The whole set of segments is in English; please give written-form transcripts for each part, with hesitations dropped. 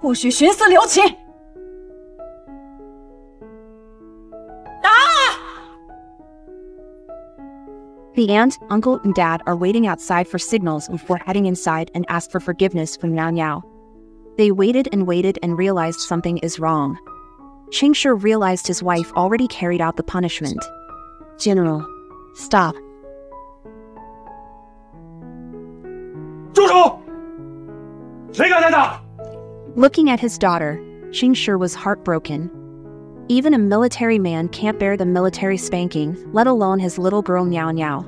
不许徇私留情！打！The aunt, uncle, and dad are waiting outside for signals before heading inside and ask for forgiveness from Niao Niao. They waited and waited and realized something is wrong. Cheng Shi realized his wife already carried out the punishment. General, stop. 住手! 谁敢来打? Looking at his daughter, Cheng Shi was heartbroken. Even a military man can't bear the military spanking, let alone his little girl Niao Niao.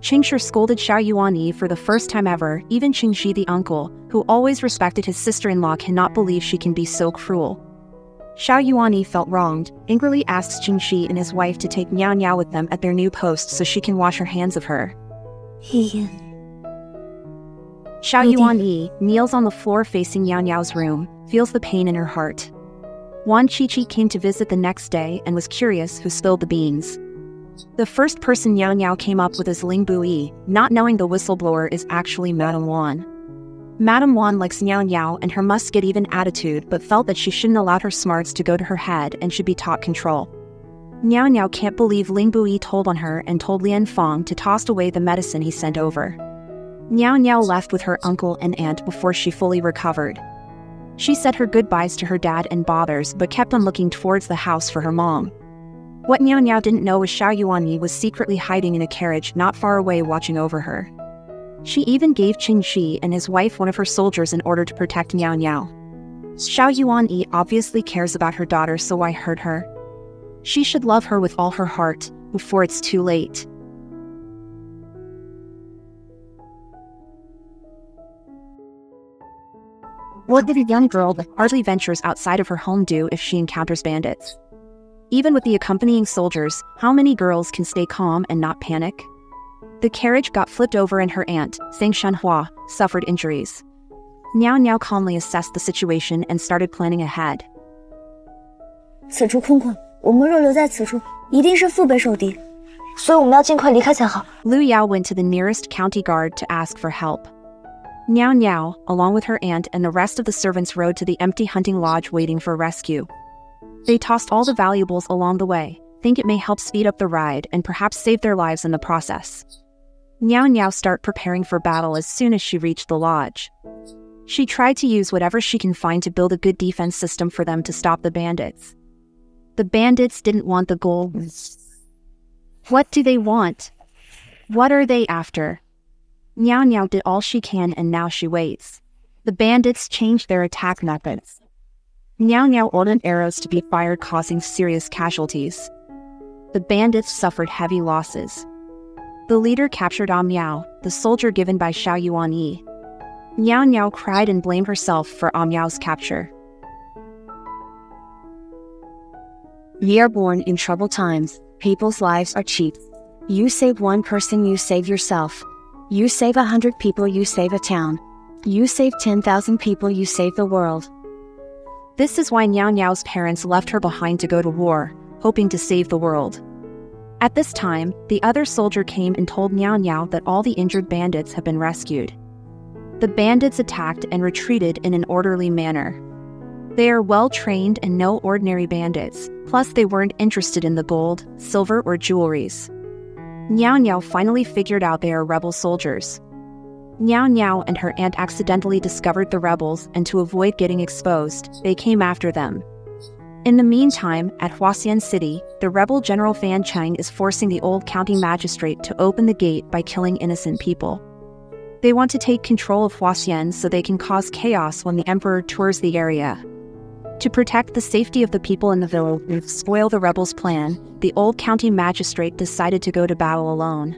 Cheng Shi scolded Xiao Yuan Yi for the first time ever. Even Qin Shi, the uncle, who always respected his sister-in-law, cannot believe she can be so cruel. Xiao Yuan Yi felt wronged, angrily asks Qin Shi and his wife to take Niao Niao with them at their new post so she can wash her hands of her. Xiao Yuan Yi kneels on the floor facing Niao Niao's room, feels the pain in her heart. Wan Qiqi came to visit the next day and was curious who spilled the beans. The first person Niao Niao came up with is Ling Buyi, not knowing the whistleblower is actually Madame Wan. Madame Wan likes Niao Niao and her must-get-even attitude, but felt that she shouldn't allow her smarts to go to her head and should be taught control. Niao Niao can't believe Ling Buyi told on her and told Lian Fang to toss away the medicine he sent over. Niao Niao left with her uncle and aunt before she fully recovered. She said her goodbyes to her dad and bothers, but kept on looking towards the house for her mom. What Niao Niao didn't know was Xiao Yuan Yi was secretly hiding in a carriage not far away watching over her. She even gave Qin Shi and his wife one of her soldiers in order to protect Niao Niao. Xiao Yuan Yi obviously cares about her daughter, so why hurt her? She should love her with all her heart, before it's too late. What did a young girl that hardly ventures outside of her home do if she encounters bandits? Even with the accompanying soldiers, how many girls can stay calm and not panic? The carriage got flipped over and her aunt, Sing Shanhua, suffered injuries. Niao Niao calmly assessed the situation and started planning ahead. 此处空旷，我们若留在此处，一定是腹背受敌，所以我们要尽快离开才好。Liu Yao went to the nearest county guard to ask for help. Niao Niao, along with her aunt and the rest of the servants, rode to the empty hunting lodge waiting for rescue. They tossed all the valuables along the way, think it may help speed up the ride and perhaps save their lives in the process. Niao Niao started preparing for battle as soon as she reached the lodge. She tried to use whatever she can find to build a good defense system for them to stop the bandits. The bandits didn't want the gold. What do they want? What are they after? Niao Niao did all she can and now she waits. The bandits changed their attack methods. Niao Niao ordered arrows to be fired, causing serious casualties. The bandits suffered heavy losses. The leader captured Ah Niao, the soldier given by Xiao Yuan Yi. Niao Niao cried and blamed herself for Ah Niao's capture. We are born in troubled times, people's lives are cheap. You save one person, you save yourself. You save 100 people, you save a town. You save 10,000 people, you save the world. This is why Niao Niao's parents left her behind to go to war, hoping to save the world. At this time, the other soldier came and told Niao Niao that all the injured bandits have been rescued. The bandits attacked and retreated in an orderly manner. They are well trained and no ordinary bandits, plus they weren't interested in the gold, silver or jewelries. Niao Niao finally figured out they are rebel soldiers. Niao Niao and her aunt accidentally discovered the rebels, and to avoid getting exposed, they came after them. In the meantime, at Huaxian City, the rebel general Fan Cheng is forcing the old county magistrate to open the gate by killing innocent people. They want to take control of Huaxian so they can cause chaos when the emperor tours the area. To protect the safety of the people in the village and spoil the rebels' plan, the old county magistrate decided to go to battle alone.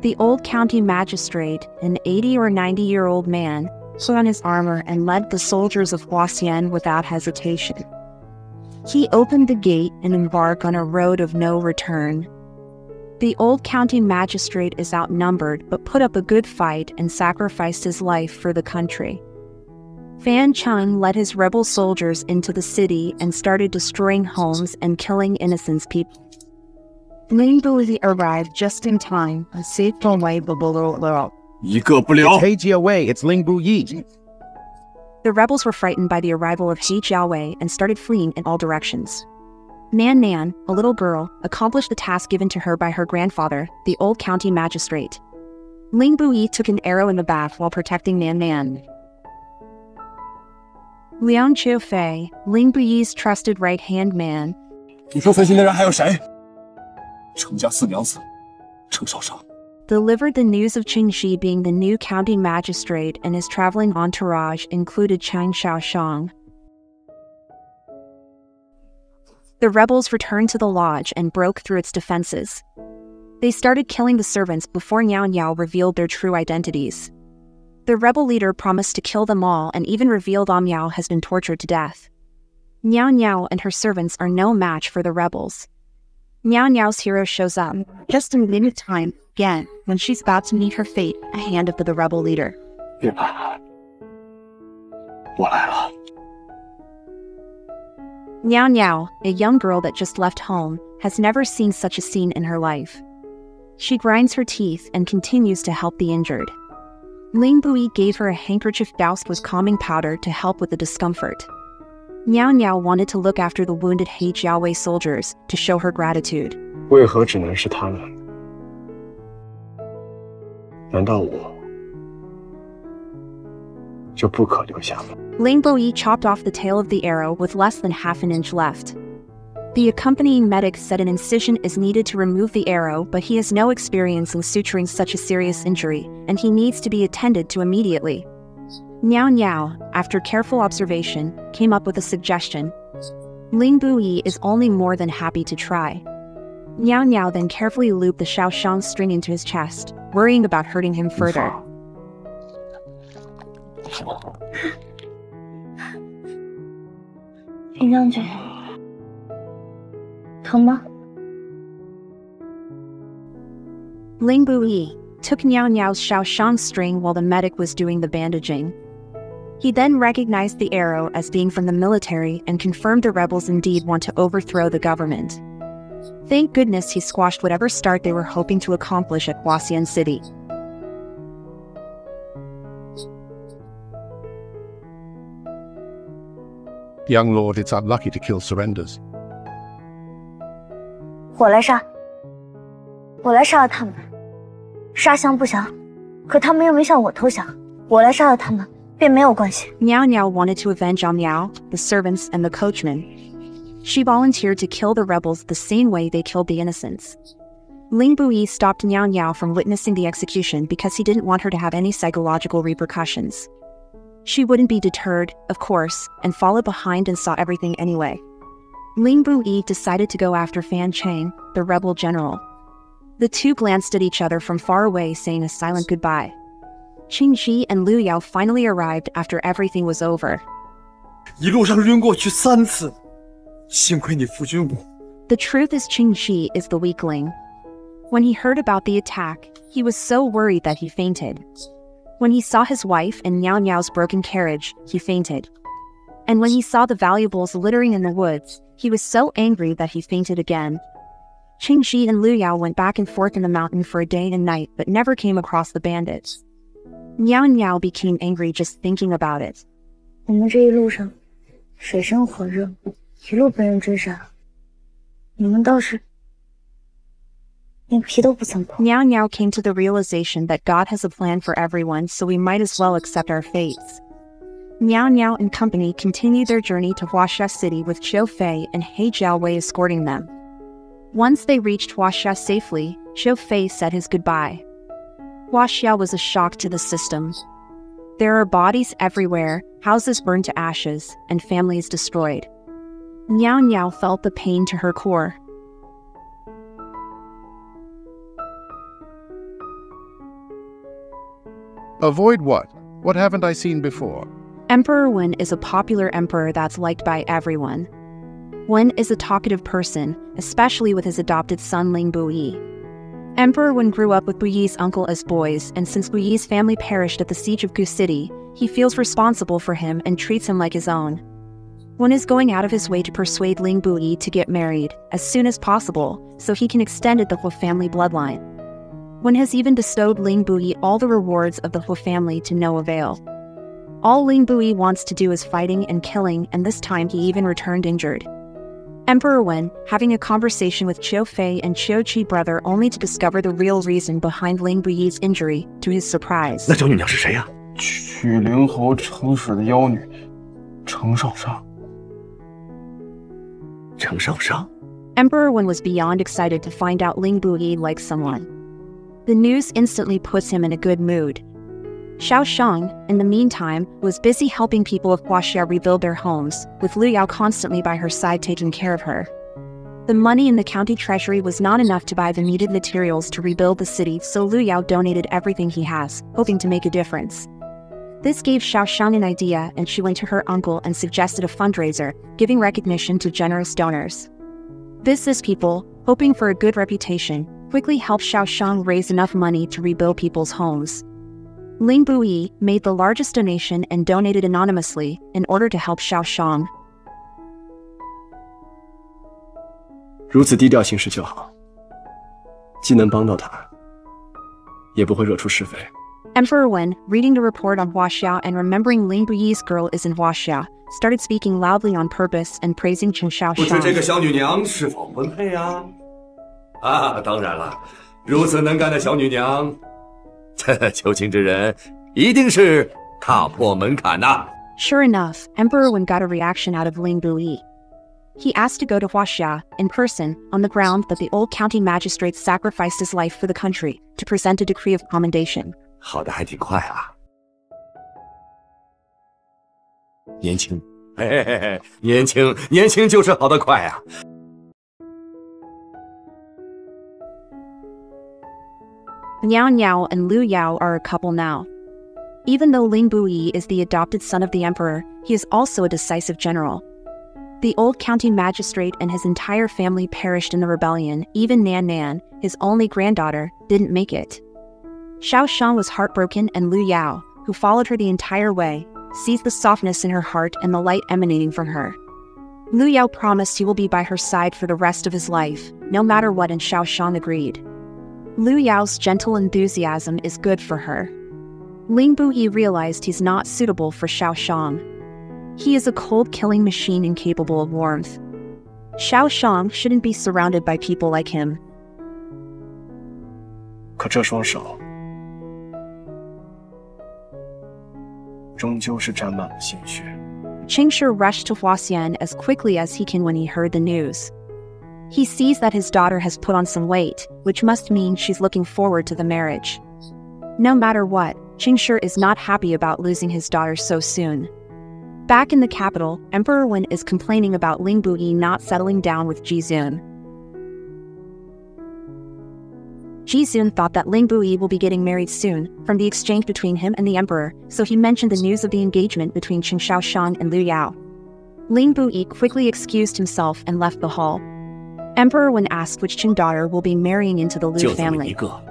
The old county magistrate, an 80 or 90-year-old man, put on his armor and led the soldiers of Huaxian without hesitation. He opened the gate and embarked on a road of no return. The old county magistrate is outnumbered but put up a good fight and sacrificed his life for the country. Fan Cheng led his rebel soldiers into the city and started destroying homes and killing innocent people. Ling Buyi arrived just in time and saved the way below. It's Hei Jiao Wei, it's Ling Buyi. The rebels were frightened by the arrival of Hei Jiao Wei and started fleeing in all directions. Nan Nan, a little girl, accomplished the task given to her by her grandfather, the old county magistrate. Ling Buyi took an arrow in the back while protecting Nan Nan. Liang Qiufei, Ling Buyi's trusted right-hand man. Delivered the news of Qin Shi being the new county magistrate, and his traveling entourage included Xiaoshang. The rebels returned to the lodge and broke through its defenses. They started killing the servants before Niao Niao revealed their true identities. The rebel leader promised to kill them all and even revealed Ah Niao has been tortured to death. Niao Niao and her servants are no match for the rebels. Niao Niao's hero shows up just in limited time again when she's about to meet her fate, a hand of the rebel leader. Niao Niao, a young girl that just left home, has never seen such a scene in her life. She grinds her teeth and continues to help the injured. Ling Buyi gave her a handkerchief doused with calming powder to help with the discomfort. Niao Niao wanted to look after the wounded Hei Jiao Wei soldiers to show her gratitude. Ling Buyi chopped off the tail of the arrow with less than half an inch left. The accompanying medic said an incision is needed to remove the arrow, but he has no experience in suturing such a serious injury, and he needs to be attended to immediately. Niao Niao, after careful observation, came up with a suggestion. Ling Buyi is only more than happy to try. Niao Niao then carefully looped the Xiaoshang string into his chest, worrying about hurting him further. Ling Buyi took Niao Niao's Xiaoshang string while the medic was doing the bandaging. He then recognized the arrow as being from the military and confirmed the rebels indeed want to overthrow the government. Thank goodness he squashed whatever start they were hoping to accomplish at Hua Xian City. Young lord, it's unlucky to kill surrenders. Niao Niao wanted to avenge Ah Niao, the servants, and the coachman. She volunteered to kill the rebels the same way they killed the innocents. Ling Buyi stopped Niao Niao from witnessing the execution because he didn't want her to have any psychological repercussions. She wouldn't be deterred, of course, and followed behind and saw everything anyway. Ling Buyi decided to go after Fan Cheng, the rebel general. The two glanced at each other from far away, saying a silent goodbye. Qingxi and Liu Yao finally arrived after everything was over. The truth is, Qingxi is the weakling. When he heard about the attack, he was so worried that he fainted. When he saw his wife and Niao Niao's broken carriage, he fainted. And when he saw the valuables littering in the woods, he was so angry that he fainted again. Qingxi and Liu Yao went back and forth in the mountain for a day and night but never came across the bandits. Niao Niao became angry just thinking about it. Niao Niao came to the realization that God has a plan for everyone, so we might as well accept our fates. Niao Niao and company continued their journey to Hua Xia City with Xiao Fei and Hei Jiao Wei escorting them. Once they reached Hua Xia safely, Xiao Fei said his goodbye. Hua Xia was a shock to the system. There are bodies everywhere, houses burned to ashes, and families destroyed. Niao Niao felt the pain to her core. Avoid what? What haven't I seen before? Emperor Wen is a popular emperor that's liked by everyone. Wen is a talkative person, especially with his adopted son Ling Buyi. Emperor Wen grew up with Buyi's uncle as boys, and since Buyi's family perished at the siege of Gu City, he feels responsible for him and treats him like his own. Wen is going out of his way to persuade Ling Buyi to get married as soon as possible so he can extend the Hua family bloodline. Wen has even bestowed Ling Buyi all the rewards of the Hua family to no avail. All Ling Buyi wants to do is fighting and killing, and this time he even returned injured. Emperor Wen, having a conversation with Xiao Fei and Xiao Qi brother, only to discover the real reason behind Ling Buyi's injury, to his surprise. 那小女娘是谁呀？曲灵侯城使的妖女，程少商。程少商。Emperor Wen was beyond excited to find out Ling Buyi likes someone. The news instantly puts him in a good mood. Xiaoshang, in the meantime, was busy helping people of Hua Xia rebuild their homes, with Liu Yao constantly by her side taking care of her. The money in the county treasury was not enough to buy the needed materials to rebuild the city, so Liu Yao donated everything he has, hoping to make a difference. This gave Xiaoshang an idea, and she went to her uncle and suggested a fundraiser, giving recognition to generous donors. Business people, hoping for a good reputation, quickly helped Xiaoshang raise enough money to rebuild people's homes. Ling Buyi made the largest donation and donated anonymously in order to help Xiaoshang. 如此低调行事就好，既能帮到他，也不会惹出是非。Emperor Wen, reading the report on Hua Xia and remembering Ling Buyi's girl is in Hua Xia, started speaking loudly on purpose and praising Chen Xiaoshang. 不知这个小女娘是否婚配啊？啊，当然了，如此能干的小女娘。 求情之人一定是踏破门槛呐。Sure enough, Emperor Wen got a reaction out of Ling Buyi. He asked to go to Hua Xia in person on the ground that the old county magistrate sacrificed his life for the country to present a decree of commendation. 好的还挺快啊。年轻，嘿嘿嘿，年轻，年轻就是好的快啊。 Niao Niao and Liu Yao are a couple now. Even though Ling Buyi is the adopted son of the emperor, he is also a decisive general. The old county magistrate and his entire family perished in the rebellion, even Nan Nan, his only granddaughter, didn't make it. Xiaoshang was heartbroken, and Liu Yao, who followed her the entire way, sees the softness in her heart and the light emanating from her. Liu Yao promised he will be by her side for the rest of his life, no matter what, and Xiaoshang agreed. Liu Yao's gentle enthusiasm is good for her. Ling Buyi realized he's not suitable for Xiaoshang. He is a cold-killing machine incapable of warmth. Xiaoshang shouldn't be surrounded by people like him. 可这双手，终究是沾满了鲜血。Qingxi rushed to Huaxian as quickly as he can when he heard the news. He sees that his daughter has put on some weight, which must mean she's looking forward to the marriage. No matter what, Qingxi is not happy about losing his daughter so soon. Back in the capital, Emperor Wen is complaining about Ling Buyi not settling down with Ji Zun. Ji Zun thought that Ling Buyi will be getting married soon, from the exchange between him and the emperor, so he mentioned the news of the engagement between Qin Xiaoshang and Liu Yao. Ling Buyi quickly excused himself and left the hall. Emperor Wen asked which Qing daughter will be marrying into the Liu family. Xiao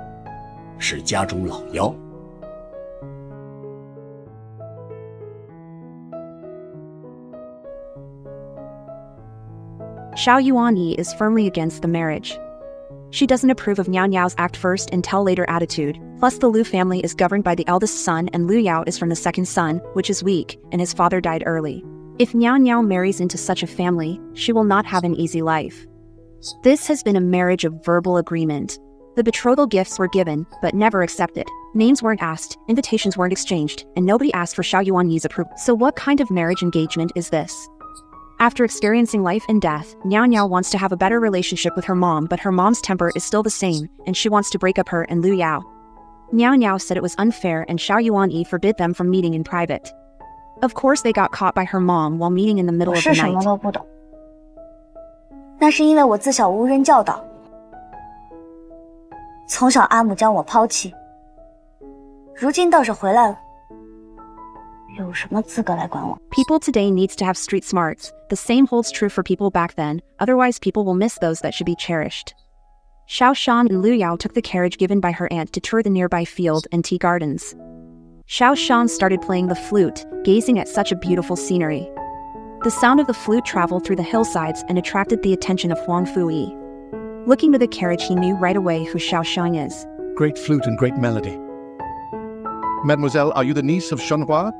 Yuan Yi is firmly against the marriage. She doesn't approve of Niao Niao's act first and tell later attitude, plus the Liu family is governed by the eldest son and Liu Yao is from the second son, which is weak, and his father died early. If Niao Niao marries into such a family, she will not have an easy life. This has been a marriage of verbal agreement. The betrothal gifts were given, but never accepted. Names weren't asked, invitations weren't exchanged, and nobody asked for Xiao Yuan Yi's approval. So what kind of marriage engagement is this? After experiencing life and death, Niao Niao wants to have a better relationship with her mom, but her mom's temper is still the same, and she wants to break up her and Liu Yao. Niao Niao said it was unfair, and Xiao Yuan Yi forbid them from meeting in private. Of course they got caught by her mom while meeting in the middle of the night. 那是因为我自小无人教导，从小阿母将我抛弃，如今倒是回来了，有什么资格来管我 ？People today needs to have street smarts. The same holds true for people back then. Otherwise, people will miss those that should be cherished. Xiaoshan and Liu Yao took the carriage given by her aunt to tour the nearby field and tea gardens. Xiaoshang started playing the flute, gazing at such a beautiful scenery. The sound of the flute traveled through the hillsides and attracted the attention of Huang Fui. Looking to the carriage, he knew right away who Xiaoshang is. Great flute and great melody. Mademoiselle, are you the niece of Shanhua?